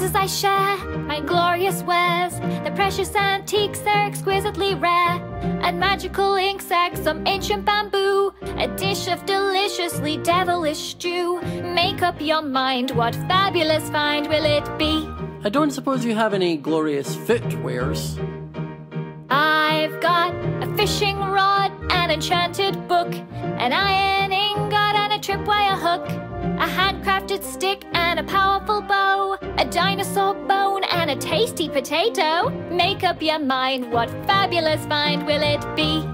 prizes I share, my glorious wares. The precious antiques, they're exquisitely rare. And magical insects, some ancient bamboo, a dish of deliciously devilish stew. Make up your mind, what fabulous find will it be? I don't suppose you have any glorious footwares? I've got a fishing rod, an enchanted book, an iron ingot and a tripwire hook, a handcrafted stick and a powerful bow, a dinosaur bone and a tasty potato. Make up your mind, what fabulous find will it be?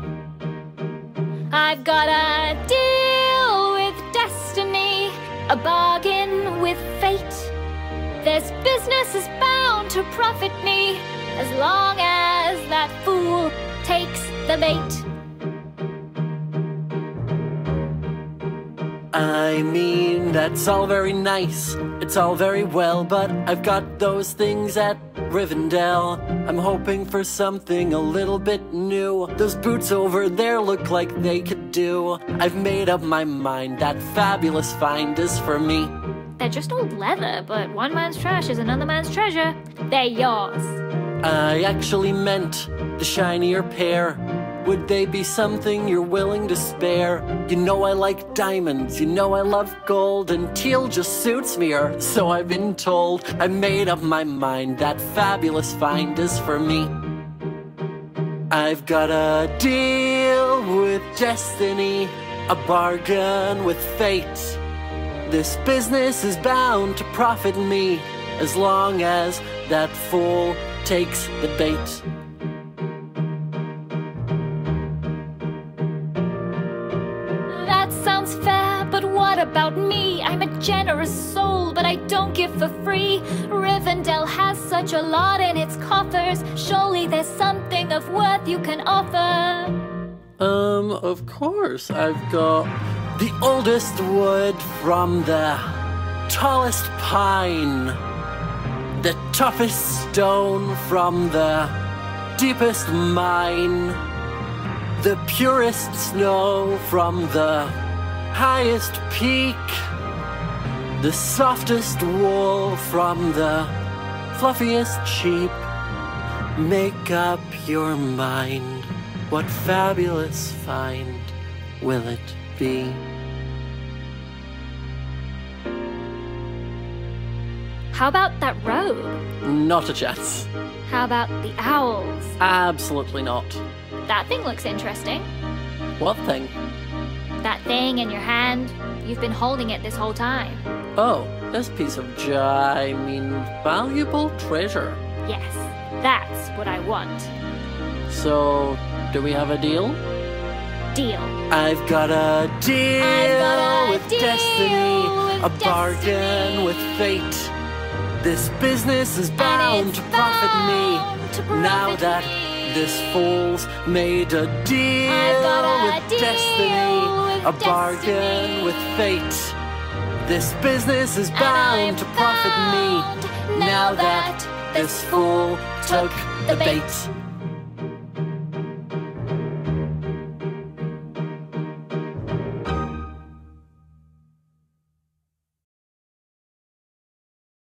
I've got a deal with destiny, a bargain with fate. This business is bound to profit me, as long as that fool takes the bait. I mean, that's all very nice, it's all very well, but I've got those things at Rivendell. I'm hoping for something a little bit new. Those boots over there look like they could do. I've made up my mind, that fabulous find is for me. They're just old leather, but one man's trash is another man's treasure. They're yours. I actually meant the shinier pair. Would they be something you're willing to spare? You know I like diamonds, you know I love gold, and teal just suits me, or so I've been told. I made up my mind, that fabulous find is for me. I've got a deal with destiny, a bargain with fate. This business is bound to profit me, as long as that fool takes the bait. That sounds fair, but what about me? I'm a generous soul, but I don't give for free. Rivendell has such a lot in its coffers. Surely there's something of worth you can offer. Of course. I've got the oldest wood from the tallest pine, the toughest stone from the deepest mine, the purest snow from the highest peak, the softest wool from the fluffiest sheep. Make up your mind, what fabulous find will it be? How about that robe? Not a chance. How about the owls? Absolutely not. That thing looks interesting. What thing? That thing in your hand. You've been holding it this whole time. Oh, this piece of valuable treasure. Yes, that's what I want. So, do we have a deal? Deal. I've got a deal with destiny, a bargain with fate. This business is bound to profit me, now that this fool's made a deal with destiny, a bargain with fate. This business is bound to profit me, now that this fool took the bait.